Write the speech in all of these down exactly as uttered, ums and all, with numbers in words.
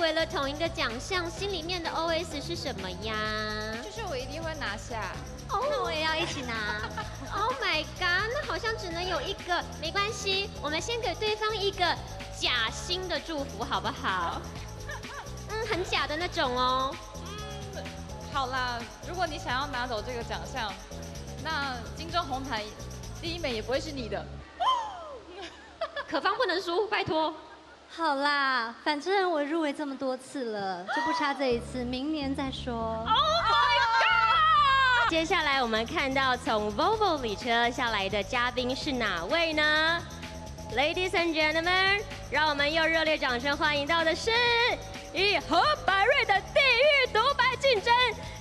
围了同一个奖项，心里面的 O S 是什么呀？就是我一定会拿下。哦，那我也要一起拿。Oh my god， 那好像只能有一个，没关系，我们先给对方一个假心的祝福，好不好？嗯，很假的那种哦。嗯，好啦，如果你想要拿走这个奖项，那金钟红毯第一美也不会是你的。可方不能输，拜托。 好啦，反正我入围这么多次了，就不差这一次，明年再说。Oh my god！ 接下来我们看到从 Volvo 里车下来的嘉宾是哪位呢 ？Ladies and gentlemen， 让我们用热烈掌声欢迎到的是以何百瑞的《地狱独白》竞争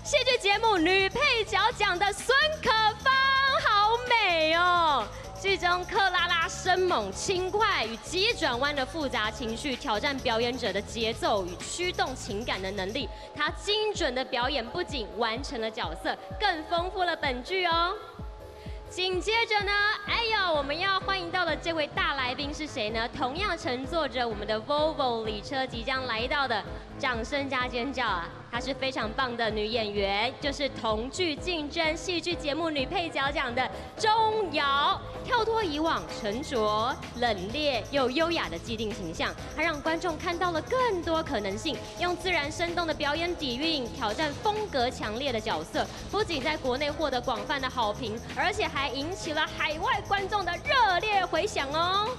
戏剧节目女配角奖的孙可芳，好美哦！ 剧中克拉拉生猛、轻快与急转弯的复杂情绪，挑战表演者的节奏与驱动情感的能力。她精准的表演不仅完成了角色，更丰富了本剧哦。紧接着呢，哎呦，我们要欢迎到的这位大来宾是谁呢？同样乘坐着我们的 Volvo 礼车即将来到的，掌声加尖叫啊！她是非常棒的女演员，就是同剧竞争戏剧节目女配角奖的钟瑶。 跳脱以往沉着、冷冽又优雅的既定形象，她让观众看到了更多可能性。用自然生动的表演底蕴挑战风格强烈的角色，不仅在国内获得广泛的好评，而且还引起了海外观众的热烈回响哦。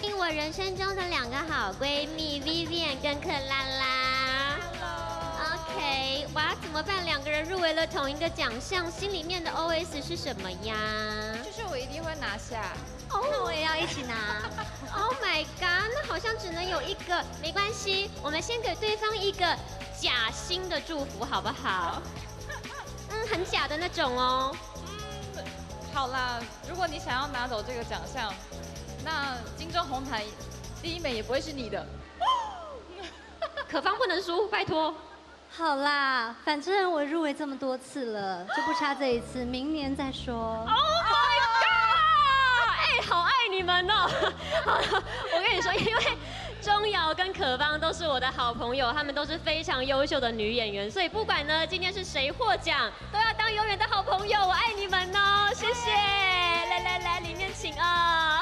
因我人生中的两个好闺蜜 Vivian 跟克拉拉。Hello。OK， 哇，怎么办？两个人入围了同一个奖项，心里面的 O S 是什么呀？ 我一定会拿下，哦， oh, 那我也要一起拿。Oh my god， 那好像只能有一个，没关系，我们先给对方一个假心的祝福，好不好？嗯，很假的那种哦。嗯，好啦，如果你想要拿走这个奖项，那金钟红毯第一美也不会是你的。可方不能输，拜托。好啦，反正我入围这么多次了，就不差这一次，明年再说。Oh! 好爱你们哦！好了，我跟你说，因为钟瑶跟可芳都是我的好朋友，她们都是非常优秀的女演员，所以不管呢今天是谁获奖，都要当永远的好朋友。我爱你们哦，谢谢！来来来，里面请啊！